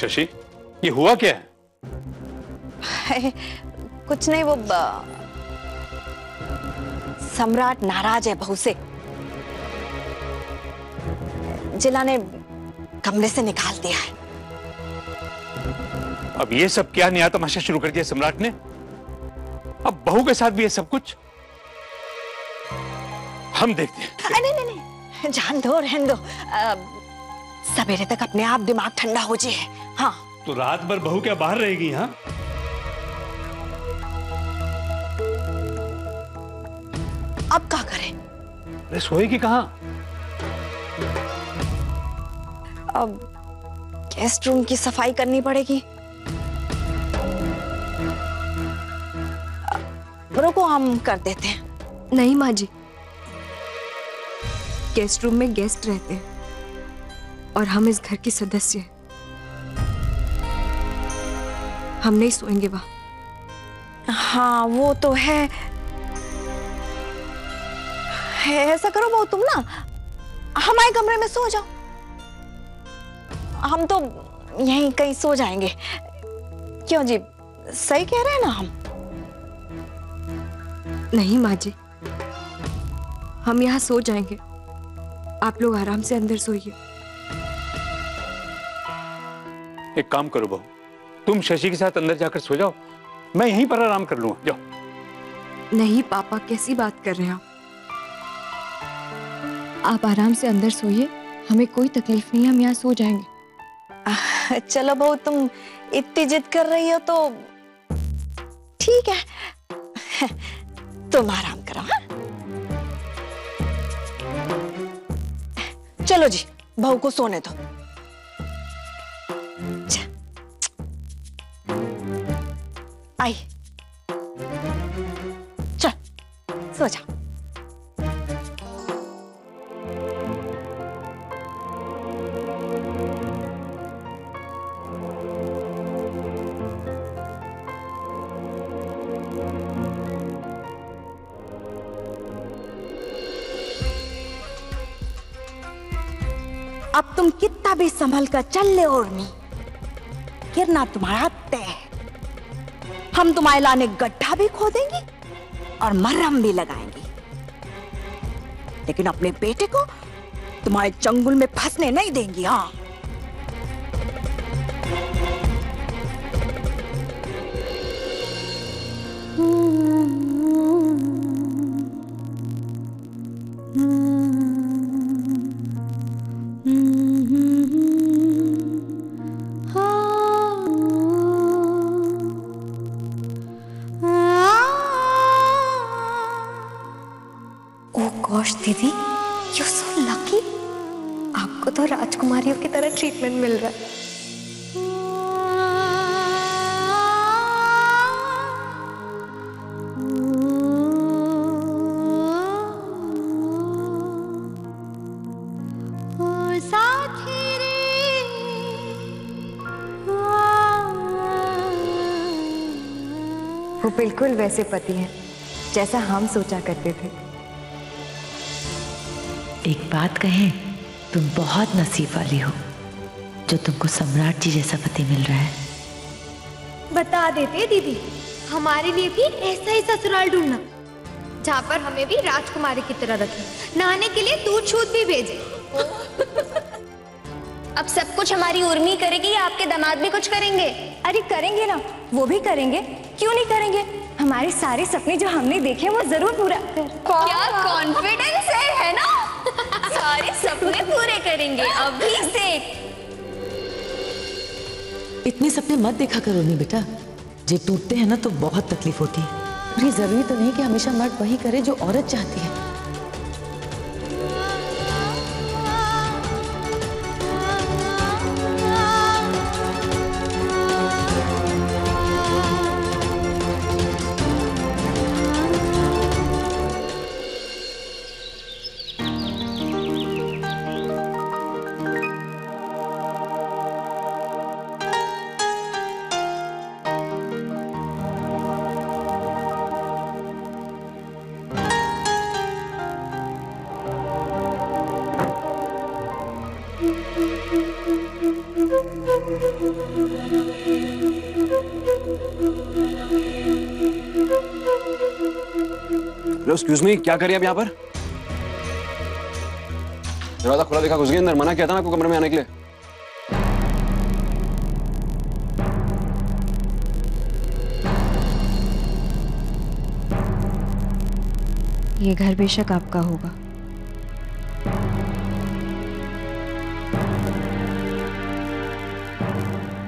शशि, ये हुआ क्या है? कुछ नहीं, वो सम्राट नाराज है बहू से। जिला ने कमरे से निकाल दिया है। अब ये सब क्या नया तमाशा शुरू कर दिया सम्राट ने? अब बहू के साथ भी ये सब कुछ? हम देखते हैं। नहीं नहीं नहीं, जान दो, रहन दो। सवेरे तक अपने आप दिमाग ठंडा हो जाए। हाँ, तो रात भर बहू क्या बाहर रहेगी? हाँ, अब क्या करें? सोएगी कहाँ? अब गेस्ट रूम की सफाई करनी पड़ेगी। रुको, हम कर देते हैं। नहीं माँ जी, गेस्ट रूम में गेस्ट रहते हैं और हम इस घर की सदस्य हैं। हम नहीं सोएंगे वहां। हाँ वो तो है। ऐसा करो बहू, तुम ना हमारे कमरे में सो जाओ, हम तो यहीं कहीं सो जाएंगे। क्यों जी, सही कह रहे हैं ना हम? नहीं माँ जी, हम यहाँ सो जाएंगे, आप लोग आराम से अंदर सोइए। एक काम करो बहू, तुम शशि के साथ अंदर जाकर सो जाओ, मैं यहीं पर आराम कर लूँगा। जाओ। नहीं पापा, कैसी बात कर रहे हैं आप आराम से अंदर सोइए, हमें कोई तकलीफ नहीं है, हम यहाँ सो जाएंगे। चलो बहू, तुम इतनी जिद कर रही हो तो ठीक है, तुम आराम करो। हाँ, चलो जी, बहू को सोने दो। आई, चल सो जा। अब तुम कितना भी संभल कर चल ले उर्मी, गिरना तुम्हारा तय। हम तुम्हारे लाने गड्ढा भी खोदेंगे और मरहम भी लगाएंगे, लेकिन अपने बेटे को तुम्हारे चंगुल में फंसने नहीं देंगी। हाँ, दीदी, यू सो लकी, आपको तो राजकुमारियों की तरह ट्रीटमेंट मिल रहा है। वो बिल्कुल वैसे पति हैं जैसा हम सोचा करते थे। एक बात कहें, तुम बहुत नसीब वाली हो जो तुमको सम्राट जी जैसा पति मिल रहा है। बता देते दीदी, हमारे लिए भी ऐसा ही ससुराल ढूंढना जहाँ पर हमें भी राजकुमारी की तरह रखे, नहाने के लिए दूध छूत भी भेजे। अब सब कुछ हमारी उर्मी करेगी या आपके दामाद भी कुछ करेंगे? अरे करेंगे ना, वो भी करेंगे, क्यों नहीं करेंगे? हमारे सारे सपने जो हमने देखे वो जरूर पूरा। क्या कॉन्फिडेंस है ना? सारे सपने पूरे करेंगे अभी से। इतने सपने मत देखा करो नहीं बेटा, जे टूटते हैं ना तो बहुत तकलीफ होती है। और ये जरूरी तो नहीं कि हमेशा मर्द वही करे जो औरत चाहती है। एक्सक्यूज मी, क्या करिए आप यहाँ पर? दरवाजा खुला देखा घुस गए अंदर, मना किया था ना आपको कमरे में आने के लिए। ये घर बेशक आपका होगा,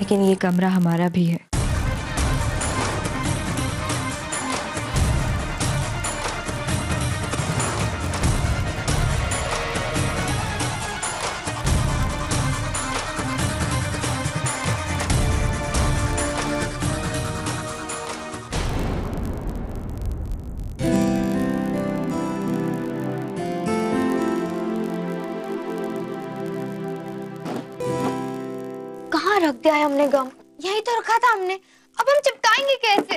लेकिन ये कमरा हमारा भी है। रख दिया है हमने गम, यही तो रखा था हमने, अब हम चिपकाएंगे कैसे?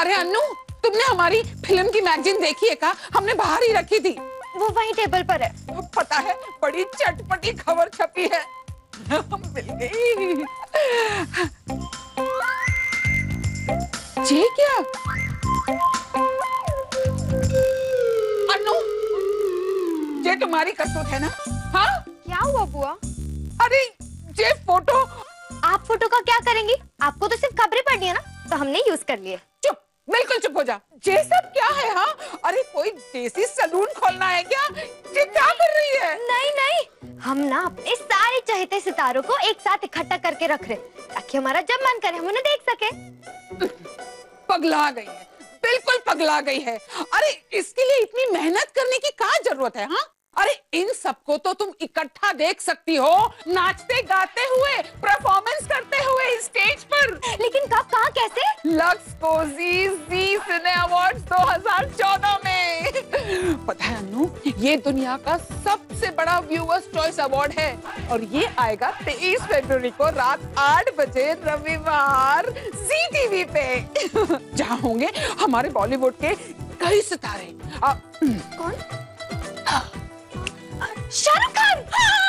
अरे अन्नू, तुमने हमारी फिल्म की मैगजीन देखी है का? हमने बाहर ही रखी थी, वो वही टेबल पर है। पता है, बड़ी चटपटी खबर छपी है। मिल गई। जी क्या? अन्नू, ये तुम्हारी करतूत है ना? हाँ? क्या हुआ बुआ? अरे ये फोटो, आप फोटो का क्या करेंगी? आपको तो सिर्फ खबरें पढ़नी है ना, तो हमने यूज कर लिए। चुप, बिल्कुल चुप हो जा। ये सब क्या है? हाँ, अरे कोई देसी सलून खोलना है क्या? ये क्या कर रही है? नहीं नहीं, हम ना अपने सारे चहेते सितारों को एक साथ इकट्ठा करके रख रहे, ताकि हमारा जब मन करे हम उन्हें देख सके। पगला गई है, बिल्कुल पगला गई है। अरे इसके लिए इतनी मेहनत करने की क्या जरूरत है? हाँ, अरे इन सबको तो तुम इकट्ठा देख सकती हो, नाचते गाते हुए, परफॉर्मेंस करते हुए स्टेज पर। लेकिन कब, कहाँ, कैसे? लक्स पोसी जी सिने अवार्ड्स 2014 में। पता है अन्नू, ये दुनिया का सबसे बड़ा व्यूअर्स चॉइस अवार्ड है, और ये आएगा 23 फरवरी को रात 8 बजे रविवार ZEE TV पे, जहाँ होंगे हमारे बॉलीवुड के कई सितारे। कौन? शाहरुख खान।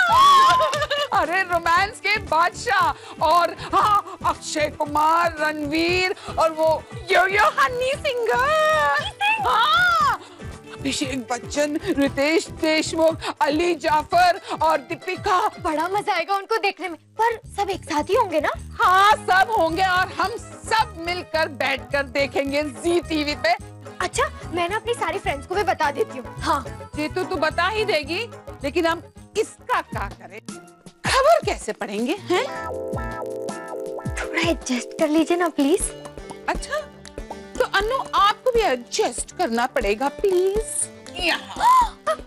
हाँ। अरे रोमांस के बादशाह, और हाँ, अक्षय कुमार, रणवीर, और वो यो हनी सिंगर। हाँ, अभिषेक बच्चन, रितेश देशमुख, अली जाफर और दीपिका। बड़ा मजा आएगा उनको देखने में। पर सब एक साथ ही होंगे ना? हाँ, सब होंगे और हम सब मिलकर बैठकर देखेंगे ZEE TV पे। अच्छा, मैं ना अपनी सारी फ्रेंड्स को भी बता देती हूँ। हाँ, ये तो तू बता ही देगी, लेकिन हम इसका क्या करें? खबर कैसे पढ़ेंगे हैं? थोड़ा एडजस्ट कर लीजिए ना प्लीज। अच्छा, तो अन्नू आपको भी एडजस्ट करना पड़ेगा प्लीज। यहाँ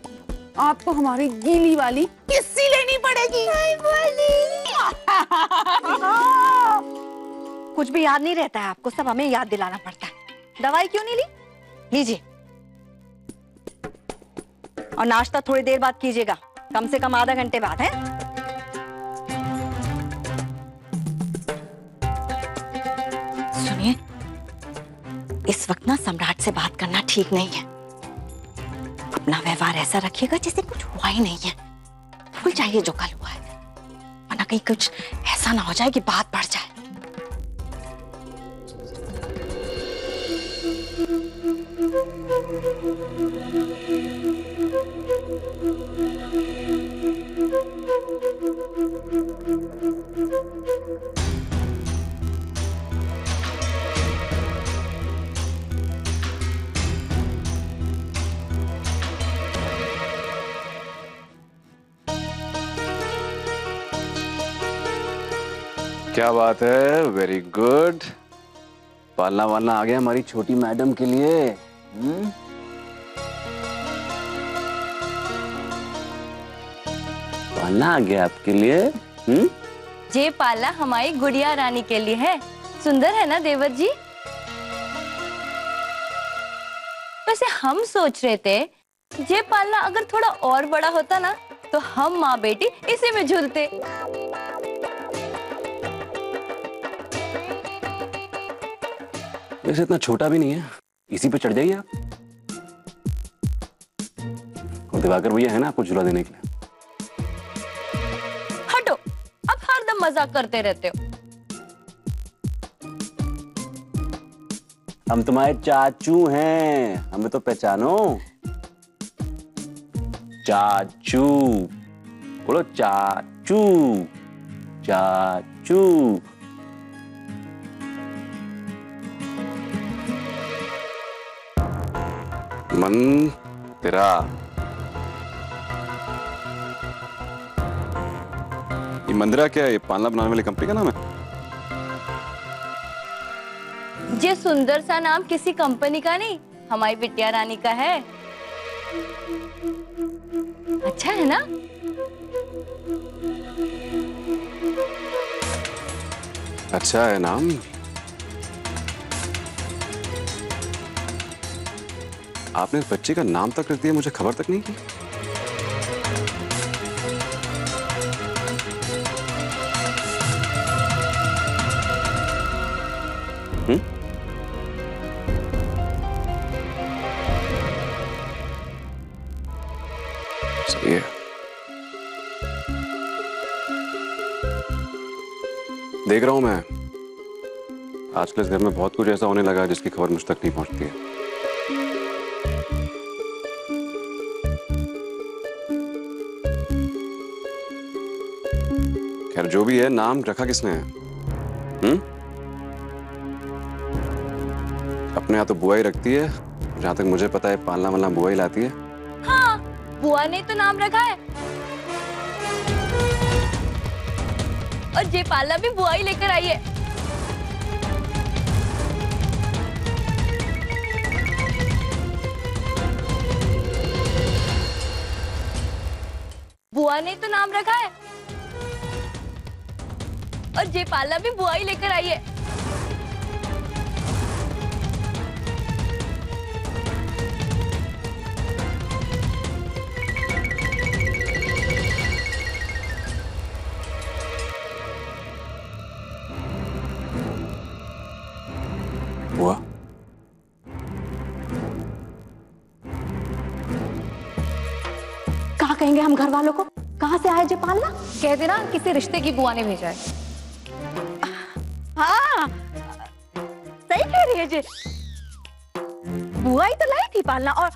आपको हमारी गीली वाली किस्सी लेनी पड़ेगी। कुछ भी याद नहीं रहता है आपको, सब हमें याद दिलाना पड़ता है। दवाई क्यों नहीं ली? लीजिए, और नाश्ता थोड़ी देर बाद कीजिएगा, कम से कम आधा घंटे बाद है। सुनिए, इस वक्त ना सम्राट से बात करना ठीक नहीं है। अपना व्यवहार ऐसा रखिएगा जैसे कुछ हुआ ही नहीं है। भूल जाइए जो कल हुआ है, वरना कहीं कुछ ऐसा ना हो जाए कि बात बढ़ जाए। क्या बात है, वेरी गुड। पालना वालना आ गया हमारी छोटी मैडम के लिए। पालना आ गया आपके लिए। ये पाला हमारी गुड़िया रानी के लिए है। सुंदर है ना देवर जी? वैसे हम सोच रहे थे, ये पालना अगर थोड़ा और बड़ा होता ना, तो हम माँ बेटी इसी में झूलते। वैसे इतना छोटा भी नहीं है, इसी पे चढ़ जाइए आप। और दिवाकर भैया है ना आपको झूला देने के लिए। हटो, अब हरदम मजाक करते रहते हो। हम तुम्हारे चाचू हैं, हमें तो पहचानो। चाचू बोलो, चाचू चाचू। मन तेरा ये मंदिरा क्या है? ये पानला बनाने वाली कंपनी का नाम है? ये सुंदर सा नाम किसी कंपनी का नहीं, हमारी बिटिया रानी का है। अच्छा है ना? अच्छा है नाम। आपने इस बच्चे का नाम तक रख दिया, मुझे खबर तक नहीं की। देख रहा हूं मैं, आजकल इस घर में बहुत कुछ ऐसा होने लगा है जिसकी खबर मुझ तक नहीं पहुंचती है। खैर जो भी है, नाम रखा किसने है? अपने यहाँ तो बुआ ही रखती है, जहां तक मुझे पता है पालना वालना बुआ ही लाती है। हाँ, बुआ ने तो नाम रखा है और जेपाला भी बुआई लेकर आई है। बुआ ने तो नाम रखा है और जेपाला भी बुआई लेकर आई है। कहेंगे हम घर वालों को, कहां से आया जे पालना? कह देना किसी रिश्ते की बुआ ने भेजा है। हाँ, सही कह रही है जे। बुआ ही तो लाई थी पालना और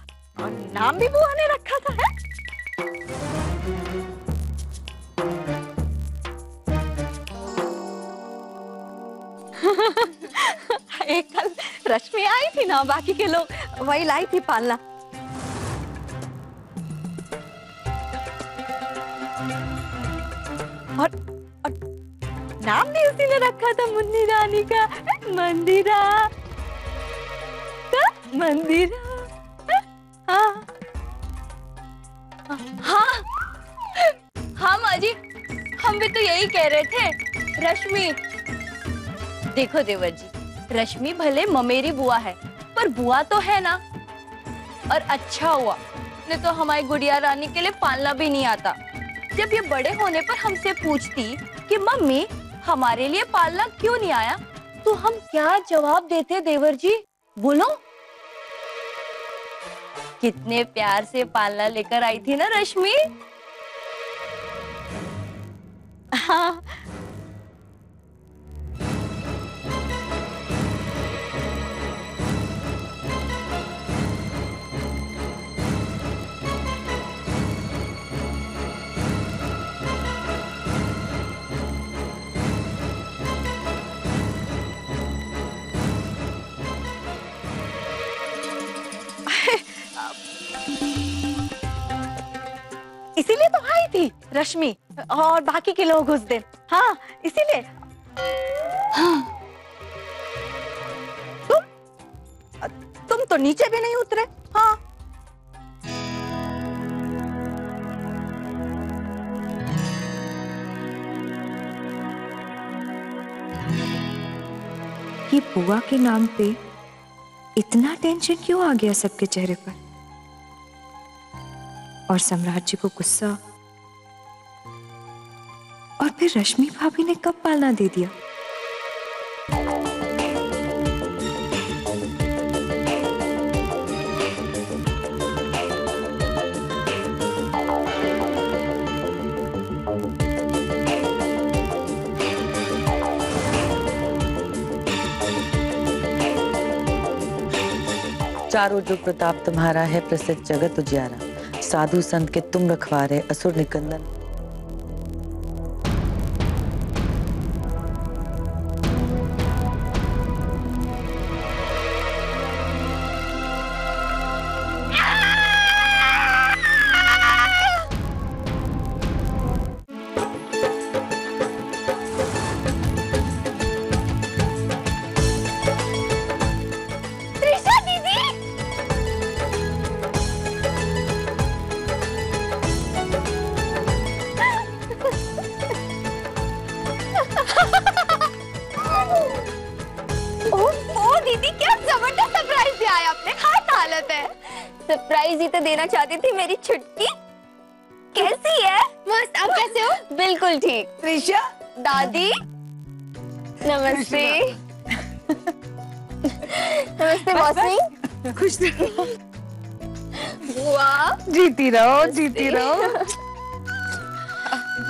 नाम भी बुआ ने रखा था है? एक कल रश्मि आई थी ना, बाकी के लोग वही लाई थी पालना। और नाम भी उसी ने रखा था, मुन्नी रानी का। मंदिरा मंदिरा। हाँ हाँ हाँ माँ जी, हम भी तो यही कह रहे थे। रश्मि देखो देवर जी, रश्मि भले ममेरी बुआ है पर बुआ तो है ना। और अच्छा हुआ, नहीं तो हमारी गुड़िया रानी के लिए पालना भी नहीं आता। जब ये बड़े होने पर हमसे पूछती कि मम्मी हमारे लिए पालना क्यों नहीं आया, तो हम क्या जवाब देते देवर जी? बोलो। कितने प्यार से पालना लेकर आई थी ना रश्मि। हाँ। इसीलिए तो आई थी रश्मि और बाकी के लोग उस दिन। हाँ इसीलिए। हाँ। तुम तो नीचे भी नहीं उतरे। हाँ ये बुआ के नाम पे इतना टेंशन क्यों आ गया सबके चेहरे पर? और सम्राट जी को गुस्सा, और फिर रश्मि भाभी ने कब पालना दे दिया? चारों जो प्रताप तुम्हारा है प्रसिद्ध जगत उजियारा, साधु संत के तुम रखवारे असुर निकंदन। देना चाहती थी मेरी छुटकी, कैसी है? मस्त, आप कैसे हो? बिल्कुल ठीक। त्रिशा दादी नमस्ते। नमस्ते मौसी, खुश रहो। वाह, जीती रहो जीती रहो।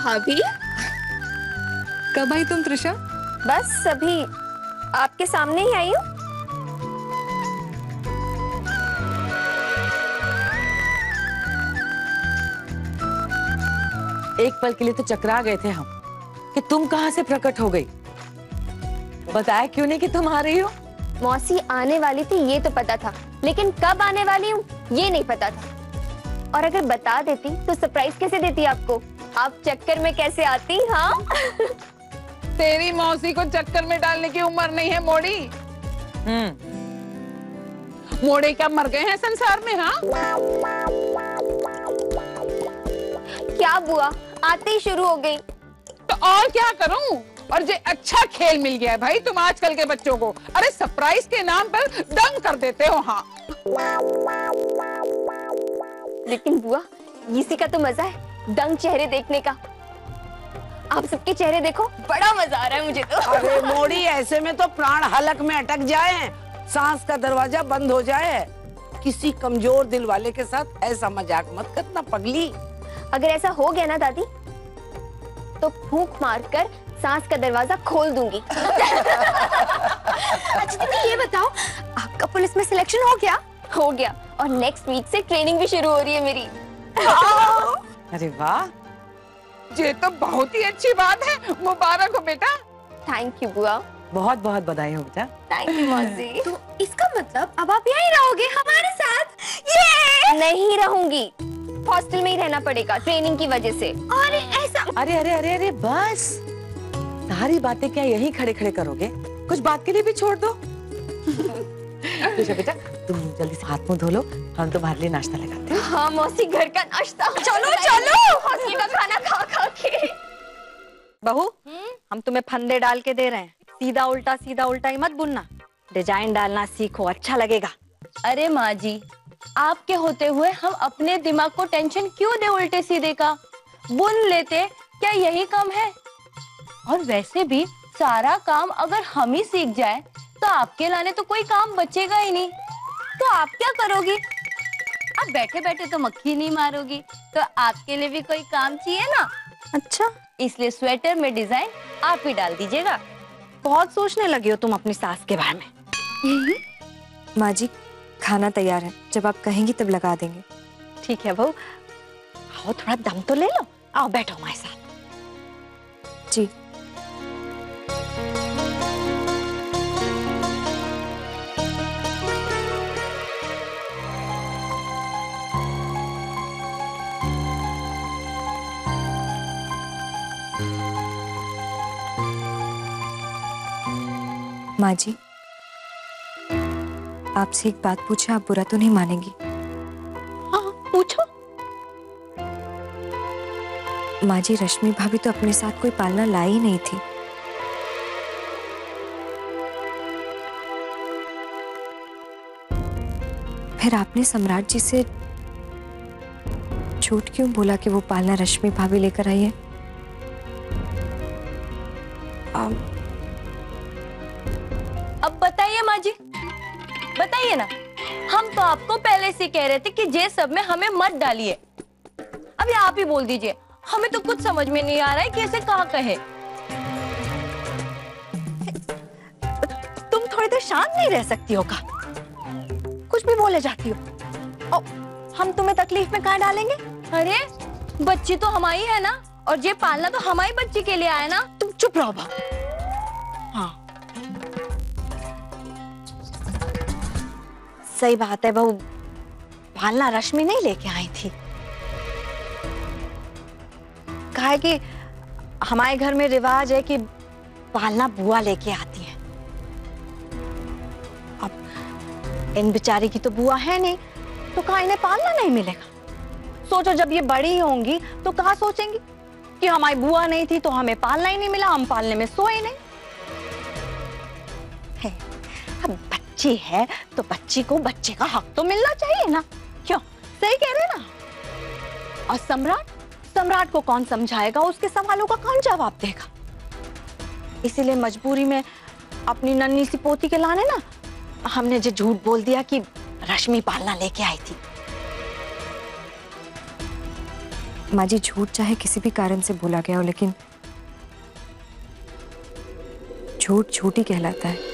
भाभी कब आई तुम त्रिशा? बस अभी आपके सामने ही आई हूँ। एक पल के लिए तो चकरा गए थे हम कि तुम कहाँ से प्रकट हो गई, बताया क्यों नहीं कि तुम आ रही हो? मौसी आने वाली थी ये तो पता था, लेकिन कब आने वाली हूँ ये नहीं पता था। और अगर बता देती तो सरप्राइज कैसे देती आपको? आप चक्कर में कैसे आती? हाँ तेरी मौसी को चक्कर में डालने की उम्र नहीं है मोड़ी। मोड़े क्या मर गए हैं संसार में? हाँ क्या बुआ, आते ही शुरू हो गई। तो और क्या करूं? और ये अच्छा खेल मिल गया है भाई तुम आजकल के बच्चों को। अरे सरप्राइज के नाम पर दंग कर देते हो। हाँ लेकिन बुआ इसी का तो मजा है, दंग चेहरे देखने का। आप सबके चेहरे देखो, बड़ा मजा आ रहा है मुझे तो। अरे मोड़ी ऐसे में तो प्राण हलक में अटक जाए, सांस का दरवाजा बंद हो जाए। किसी कमजोर दिल वाले के साथ ऐसा मजाक मत करना पगली। अगर ऐसा हो गया ना दादी तो फूंक मारकर सांस का दरवाजा खोल दूंगी। अच्छा दीदी ये बताओ, आपका पुलिस में सिलेक्शन हो गया? हो गया, और नेक्स्ट वीक से ट्रेनिंग भी शुरू हो रही है मेरी। अरे वाह, ये तो बहुत ही अच्छी बात है, मुबारक हो बेटा। थैंक यू बुआ, बहुत बहुत बधाई हो बेटा। थैंक यू मौसी। तो इसका मतलब अब आप यहीं रहोगे हमारे साथ? ये नहीं रहूंगी, हॉस्टल में ही रहना पड़ेगा ट्रेनिंग की वजह से। और ऐसा अरे अरे अरे अरे बस, सारी बातें क्या यही खड़े खड़े करोगे? कुछ बात के लिए भी छोड़ दो। तो बेटा तुम जल्दी से हाथ मुंह धो लो, हम तुम्हारे लिए नाश्ता लगाते हैं। हाँ मौसी, घर का नाश्ता। चलो चलो, हॉस्टल का खाना खा खा के। बहू हम तुम्हें फंदे डाल के दे रहे हैं, सीधा उल्टा ही मत बुनना, डिजाइन डालना सीखो, अच्छा लगेगा। अरे माँ जी आपके होते हुए हम अपने दिमाग को टेंशन क्यों दे उल्टे सीधे का, बुन लेते क्या यही काम है? और वैसे भी सारा काम अगर हम ही सीख जाए तो आपके लाने तो कोई काम बचेगा ही नहीं। तो आप क्या करोगी? आप बैठे बैठे तो मक्खी नहीं मारोगी, तो आपके लिए भी कोई काम चाहिए ना। अच्छा, इसलिए स्वेटर में डिजाइन आप ही डाल दीजिएगा। बहुत सोचने लगी हो तुम अपनी सास के बारे में। माँ जी खाना तैयार है, जब आप कहेंगी तब लगा देंगे। ठीक है बहू, आओ थोड़ा दम तो ले लो, आओ बैठो हमारे साथ। जी माँ जी आपसे एक बात पूछे, आप बुरा तो नहीं मानेंगी? हाँ पूछो। माँ जी रश्मि भाभी तो अपने साथ कोई पालना लाई नहीं थी, फिर आपने सम्राट जी से झूठ क्यों बोला कि वो पालना रश्मि भाभी लेकर आई है? अब बताइए माँ जी, बताइए ना, हम तो आपको पहले से कह रहे थे कि जे सब में हमें मत डालिए। अभी आप ही बोल दीजिए, हमें तो कुछ समझ में नहीं आ रहा है कैसे कहाँ कहे। तुम थोड़ी देर शांत नहीं रह सकती हो का? कुछ भी बोले जाती हो। ओ, हम तुम्हें तकलीफ में कहाँ डालेंगे? अरे बच्ची तो हमारी है ना, और ये पालना तो हमारी बच्ची के लिए आया ना। तुम चुप रहो। हाँ सही बात है बहू, पालना रश्मि नहीं लेके आई थी। कहा है कि हमारे घर में रिवाज है कि पालना बुआ लेके आती है। अब इन बेचारी की तो बुआ है नहीं, तो कहा इन्हें पालना नहीं मिलेगा। सोचो जब ये बड़ी होंगी तो कहा सोचेंगी कि हमारी बुआ नहीं थी तो हमें पालना ही नहीं मिला, हम पालने में सोए नहीं। है, अब बच्ची है तो बच्ची को बच्चे का हक तो मिलना चाहिए ना, क्यों? सही कह रहे ना। और सम्राट को कौन समझाएगा? उसके सवालों का कौन जवाब देगा? इसीलिए मजबूरी में अपनी नन्ही सी पोती के लाने ना हमने जो झूठ बोल दिया कि रश्मि पालना लेके आई थी। माँ जी, झूठ चाहे किसी भी कारण से बोला गया हो, लेकिन झूठ झूठ ही कहलाता है।